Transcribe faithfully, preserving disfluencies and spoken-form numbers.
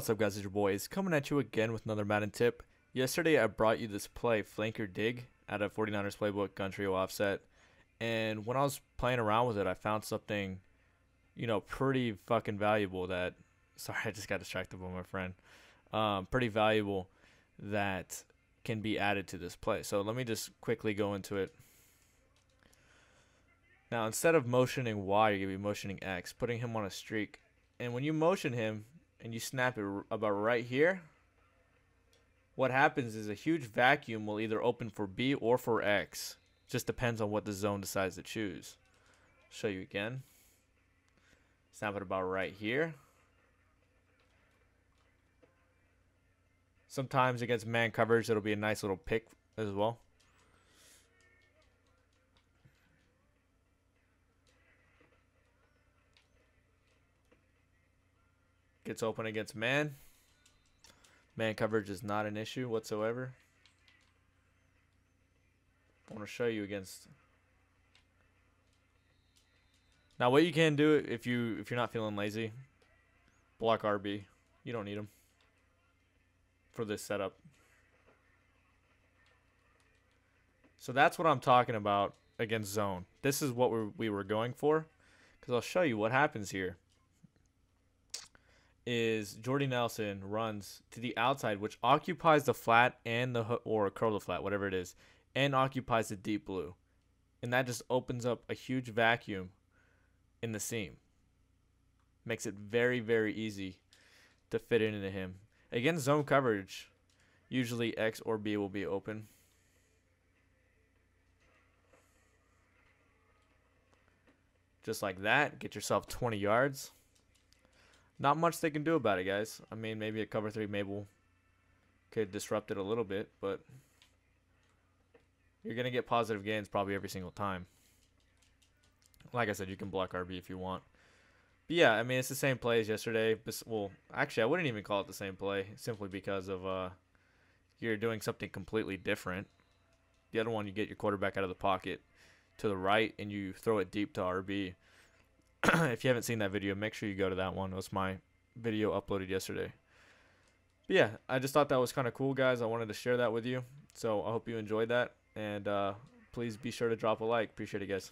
What's up guys, it's your boys coming at you again with another Madden tip. Yesterday I brought you this play, Flanker Dig, out of forty-niners playbook, Gun Trio Offset. And when I was playing around with it, I found something, you know, pretty fucking valuable that, sorry, I just got distracted by my friend, um, pretty valuable that can be added to this play. So let me just quickly go into it. Now, instead of motioning Y, you're going to be motioning X, putting him on a streak. And when you motion him, and you snap it about right here, what happens is a huge vacuum will either open for B or for X. Just depends on what the zone decides to choose. Show you again. Snap it about right here. Sometimes against man coverage, it'll be a nice little pick as well. Gets open against man. Man coverage is not an issue whatsoever. I want to show you against. Now, what you can do if you if you're not feeling lazy, block R B. You don't need them for this setup. So that's what I'm talking about against zone. This is what we we were going for, because I'll show you what happens here. Is Jordy Nelson runs to the outside, which occupies the flat and the or curl the flat, whatever it is, and occupies the deep blue, and that just opens up a huge vacuum in the seam. Makes it very very easy to fit into him. Against zone coverage, usually X or B will be open. Just like that, get yourself twenty yards. Not much they can do about it, guys. I mean, maybe a cover three Mabel could disrupt it a little bit, but you're going to get positive gains probably every single time. Like I said, you can block R B if you want. But yeah, I mean, it's the same play as yesterday. Well, actually, I wouldn't even call it the same play, simply because of uh, you're doing something completely different. The other one, you get your quarterback out of the pocket to the right, and you throw it deep to R B. If you haven't seen that video, make sure you go to that one. It was my video uploaded yesterday. But yeah, I just thought that was kind of cool, guys. I wanted to share that with you. So I hope you enjoyed that. And uh, please be sure to drop a like. Appreciate it, guys.